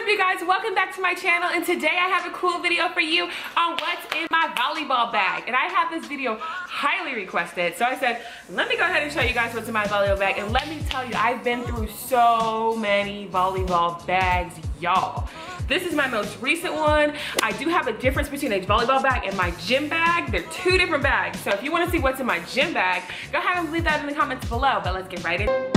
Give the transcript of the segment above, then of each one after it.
up, you guys? Welcome back to my channel, and today I have a cool video for you on what's in my volleyball bag. And I have this video highly requested, so I said, let me go ahead and show you guys what's in my volleyball bag. And let me tell you, I've been through so many volleyball bags, y'all. This is my most recent one. I do have a difference between a volleyball bag and my gym bag. They're two different bags, so if you want to see what's in my gym bag, go ahead and leave that in the comments below, but let's get right into it.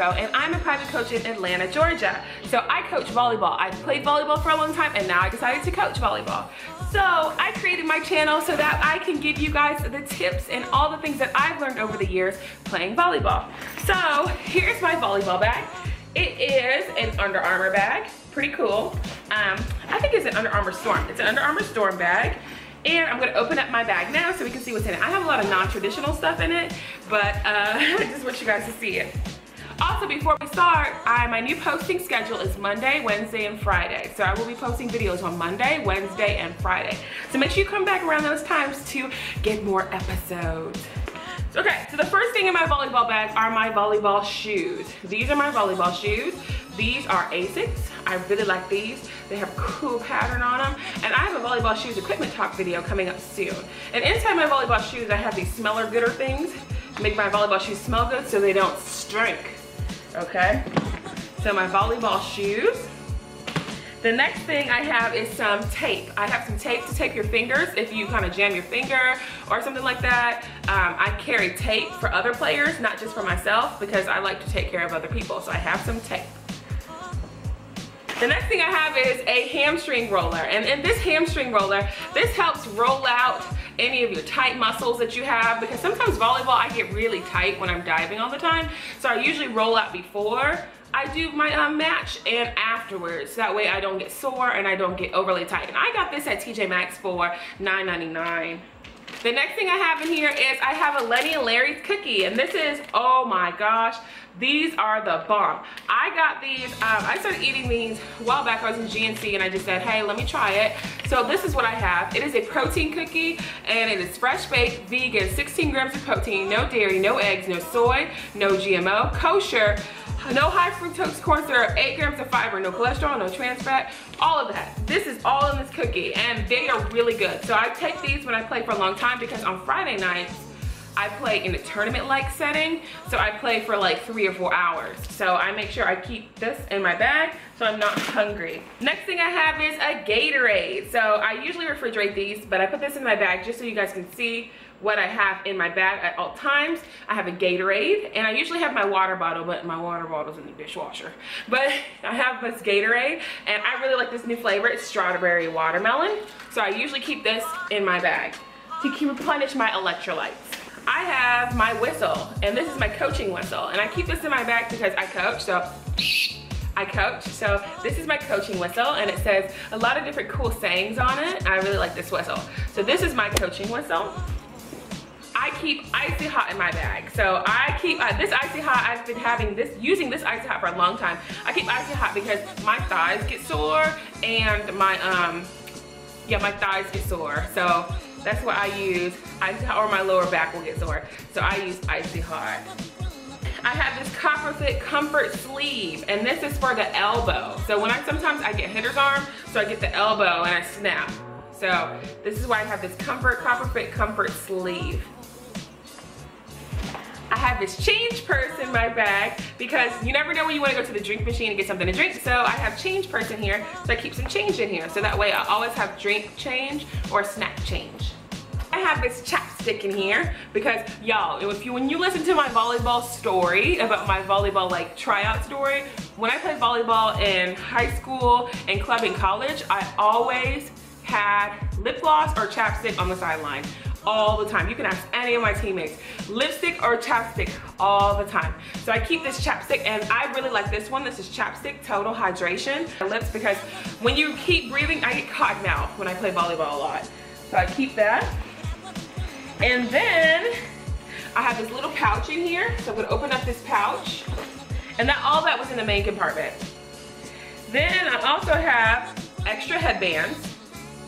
And I'm a private coach in Atlanta, Georgia. So I coach volleyball. I've played volleyball for a long time, and now I decided to coach volleyball. So I created my channel so that I can give you guys the tips and all the things that I've learned over the years playing volleyball. So here's my volleyball bag. It is an Under Armour bag, pretty cool. I think it's an Under Armour Storm. It's an Under Armour Storm bag. And I'm gonna open up my bag now so we can see what's in it. I have a lot of non-traditional stuff in it, but I just want you guys to see it. Also, before we start, my new posting schedule is Monday, Wednesday, and Friday. So I will be posting videos on Monday, Wednesday, and Friday. So make sure you come back around those times to get more episodes. Okay, so the first thing in my volleyball bag are my volleyball shoes. These are my volleyball shoes. These are Asics. I really like these. They have a cool pattern on them. And I have a volleyball shoes equipment talk video coming up soon. And inside my volleyball shoes, I have these smeller gooder things. Make my volleyball shoes smell good so they don't stink. Okay, so my volleyball shoes. The next thing I have is some tape. I have some tape to tape your fingers if you kind of jam your finger or something like that. I carry tape for other players, not just for myself, because I like to take care of other people, so I have some tape. The next thing I have is a hamstring roller, and in this hamstring roller, this helps roll out any of your tight muscles that you have, because sometimes volleyball, I get really tight when I'm diving all the time. So I usually roll out before I do my match and afterwards. That way I don't get sore and I don't get overly tight. And I got this at TJ Maxx for $9.99. The next thing I have in here is I have a Lenny and Larry's cookie, and this is, oh my gosh, these are the bomb. I got these, I started eating these a while back. I was in GNC and I just said, hey, let me try it. So this is what I have. It is a protein cookie, and it is fresh baked, vegan, 16 grams of protein, no dairy, no eggs, no soy, no GMO, kosher, no high fructose corn syrup, 8 grams of fiber, no cholesterol, no trans fat, all of that. This is all in this cookie, and they are really good. So I take these when I play for a long time, because on Friday nights, I play in a tournament-like setting, so I play for like 3 or 4 hours. So I make sure I keep this in my bag so I'm not hungry. Next thing I have is a Gatorade. So I usually refrigerate these, but I put this in my bag just so you guys can see what I have in my bag at all times. I have a Gatorade, and I usually have my water bottle, but my water bottle's in the dishwasher. But I have this Gatorade, and I really like this new flavor. It's strawberry watermelon. So I usually keep this in my bag to replenish my electrolytes. I have my whistle, and this is my coaching whistle, and I keep this in my bag because I coach, so I coach. So this is my coaching whistle, and it says a lot of different cool sayings on it. I really like this whistle. So this is my coaching whistle. I keep Icy Hot in my bag. So I keep this Icy Hot. I've been having this, using this Icy Hot for a long time. I keep Icy Hot because my thighs get sore, and my my thighs get sore. So that's what I use Icy Hot, or my lower back will get sore. So I use Icy Hot. I have this Copperfit comfort sleeve, and this is for the elbow. So when sometimes I get hitter's arm, so I get the elbow and I snap. So this is why I have this Copperfit comfort sleeve. I have this change purse in my bag because you never know when you want to go to the drink machine and get something to drink. So I have change purse in here, so I keep some change in here. So that way I always have drink change or snack change. I have this chapstick in here because, y'all, when you listen to my volleyball story, about my volleyball tryout story, when I played volleyball in high school and club in college, I always had lip gloss or chapstick on the sideline. All the time. You can ask any of my teammates. Lipstick or chapstick, all the time. So I keep this chapstick, and I really like this one. This is Chapstick Total Hydration. My lips, because when you keep breathing, I get cotton mouth when I play volleyball a lot. So I keep that. And then I have this little pouch in here, so I'm gonna open up this pouch. And that all that was in the main compartment. Then I also have extra headbands,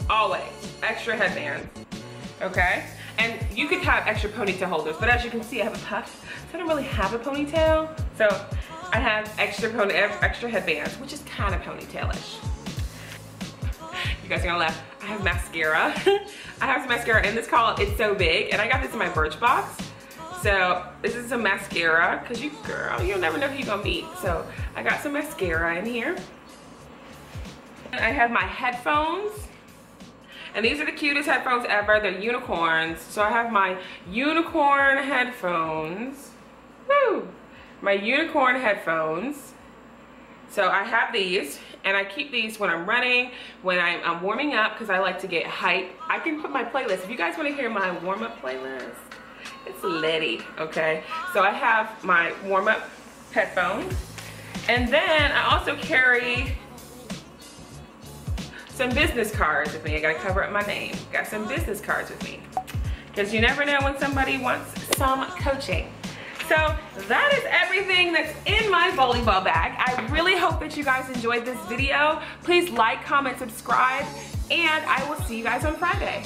always extra headbands, okay? And you could have extra ponytail holders, but as you can see, I have a puff, so I don't really have a ponytail. So I have extra headbands, which is kind of ponytail-ish. You guys are gonna laugh. I have mascara. I have some mascara in this called It's So Big, and I got this in my Birchbox. So this is some mascara, cause you, girl, you'll never know who you're gonna meet. So I got some mascara in here. And I have my headphones. And these are the cutest headphones ever. They're unicorns. So I have my unicorn headphones. Woo! My unicorn headphones. So I have these, and I keep these when I'm running, when I'm warming up, because I like to get hype. I can put my playlist. If you guys want to hear my warm-up playlist, it's Letty, okay? So I have my warm-up headphones. And then I also carry some business cards with me. I gotta cover up my name. Got some business cards with me, because you never know when somebody wants some coaching. So that is everything that's in my volleyball bag. I really hope that you guys enjoyed this video. Please like, comment, subscribe, and I will see you guys on Friday.